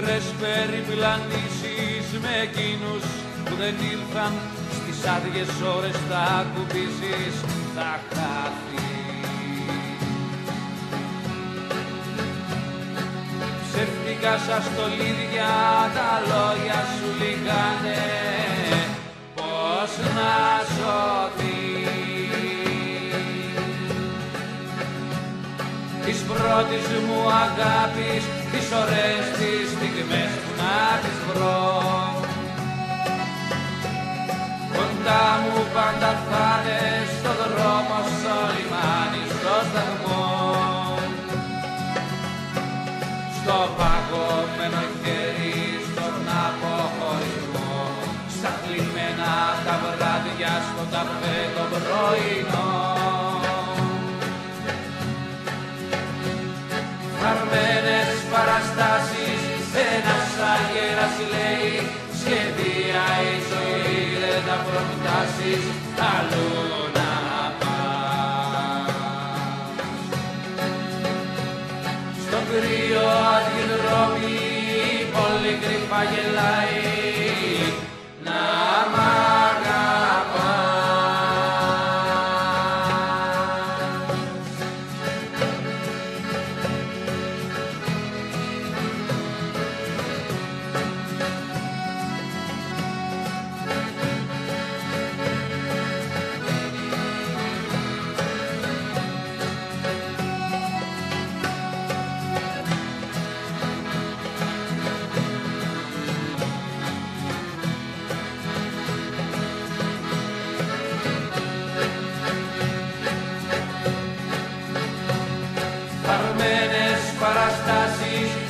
Μικρές περιπλανήσεις με εκείνους που δεν ήλθαν στις άδειες ώρες, θα ακουμπήσεις, θα χάθεις. Ψεύτικα σαν στολίδια τα λόγια σου λιγάνε, πώς να σωθείς. Της πρώτης μου αγάπης, τις ωραίες τις στιγμές που να τις βρω, κοντά μου πάντα φάνε, στο δρόμο, στο λιμάνι, στο σταθμό. Στο παγωμένο χέρι, στον αποχωρισμό, στα κλειμμένα τα βράδια, στο ταπέ το πρωινό. Χαρμένες παραστάσεις, ένας αγέρας λέει, σχεδία η ζωή δεν τα προτάσεις, αλλού να πας. Στον κρύο αργυδρόμι πολύ κρυφά γελάει, να μ' αγαπάς. Παρμένες παραστάσεις,